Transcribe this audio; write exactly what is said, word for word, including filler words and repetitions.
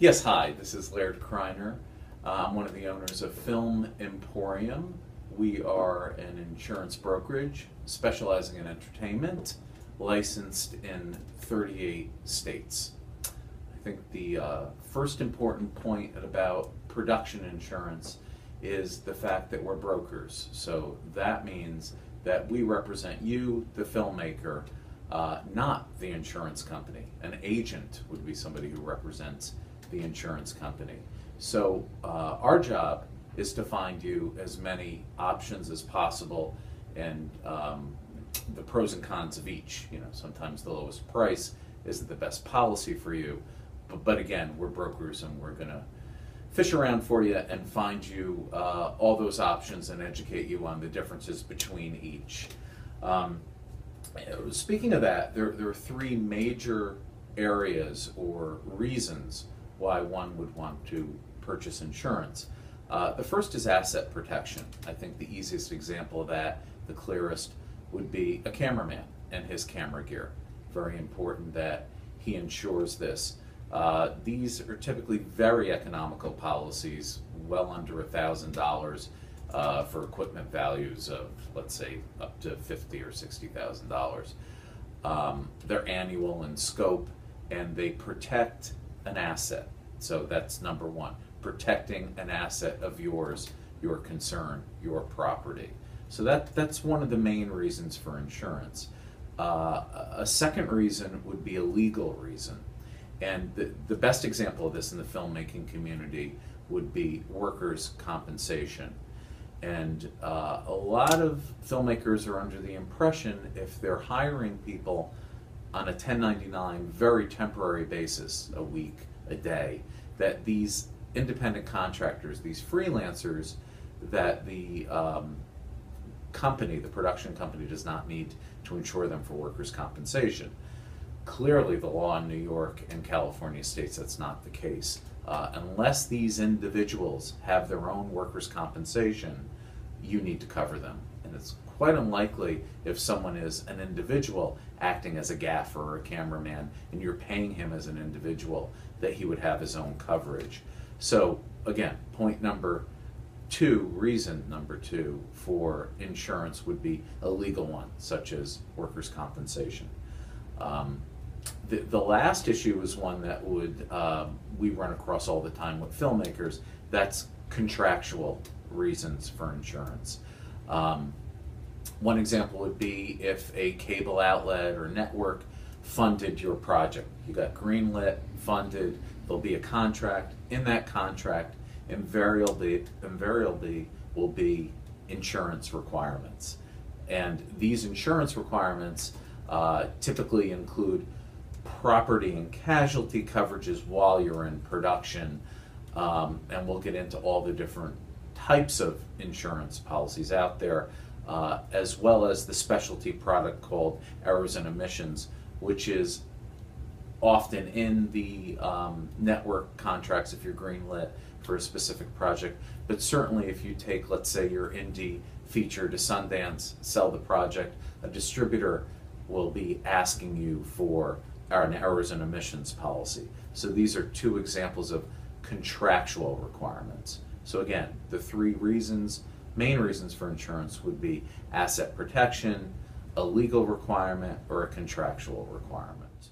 Yes, hi, this is Laird Kreiner. Uh, I'm one of the owners of Film Emporium. We are an insurance brokerage specializing in entertainment, licensed in thirty-eight states. I think the uh, first important point about production insurance is the fact that we're brokers. So that means that we represent you, the filmmaker, uh, not the insurance company. An agent would be somebody who represents the insurance company. So uh, our job is to find you as many options as possible and um, the pros and cons of each. You know, sometimes the lowest price isn't the best policy for you, but, but again, we're brokers and we're gonna fish around for you and find you uh, all those options and educate you on the differences between each. Um, speaking of that, there, there are three major areas or reasons why one would want to purchase insurance. Uh, the first is asset protection. I think the easiest example of that, the clearest, would be a cameraman and his camera gear. Very important that he insures this. Uh, these are typically very economical policies, well under a thousand dollars for equipment values of, let's say, up to fifty or sixty thousand dollars. Um, they're annual in scope and they protect an asset. So that's number one, protecting an asset of yours, your concern, your property. So that that's one of the main reasons for insurance. Uh, a second reason would be a legal reason. And the, the best example of this in the filmmaking community would be workers' compensation. And uh, a lot of filmmakers are under the impression if they're hiring people on a ten ninety-nine very temporary basis, a week, a day, that these independent contractors, these freelancers, that the um, company, the production company, does not need to insure them for workers' compensation. Clearly, the law in New York and California states that's not the case. Uh, unless these individuals have their own workers' compensation, you need to cover them. And it's quite unlikely if someone is an individual acting as a gaffer or a cameraman and you're paying him as an individual that he would have his own coverage. So again, point number two, reason number two for insurance would be a legal one, such as workers' compensation. Um, the, the last issue is one that would uh, we run across all the time with filmmakers. That's contractual reasons for insurance. Um, one example would be if a cable outlet or network funded your project. You got greenlit, funded, there'll be a contract. In that contract, invariably, invariably will be insurance requirements. And these insurance requirements Uh, typically include property and casualty coverages while you're in production, um, and we'll get into all the different types of insurance policies out there, uh, as well as the specialty product called errors and omissions, which is often in the um, network contracts if you're greenlit for a specific project. But certainly if you take, let's say, your indie feature to Sundance, sell the project, a distributor will be asking you for an errors and omissions policy. So these are two examples of contractual requirements. So again, the three reasons, main reasons for insurance would be asset protection, a legal requirement, or a contractual requirement.